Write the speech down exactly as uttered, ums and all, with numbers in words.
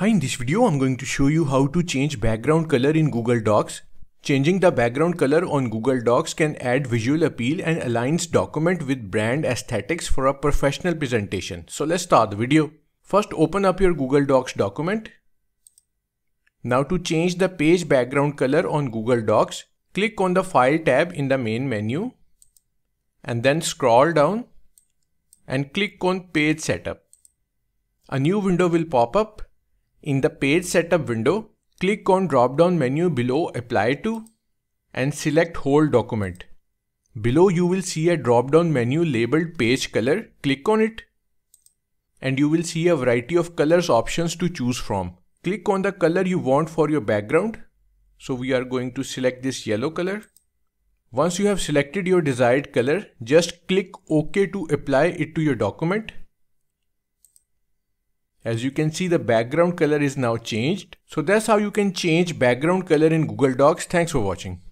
Hi, in this video I'm going to show you how to change background color in Google Docs. Changing the background color on Google Docs can add visual appeal and aligns document with brand aesthetics for a professional presentation. So let's start the video. First, open up your Google Docs document. Now, to change the page background color on Google Docs, click on the File tab in the main menu and then scroll down and click on Page Setup. A new window will pop up. In the Page Setup window, click on drop-down menu below Apply To and select Whole Document. Below you will see a drop-down menu labeled Page Color. Click on it and you will see a variety of colors options to choose from. Click on the color you want for your background. So we are going to select this yellow color. Once you have selected your desired color, just click OK to apply it to your document. As you can see, the background color is now changed. So that's how you can change background color in Google Docs. Thanks for watching.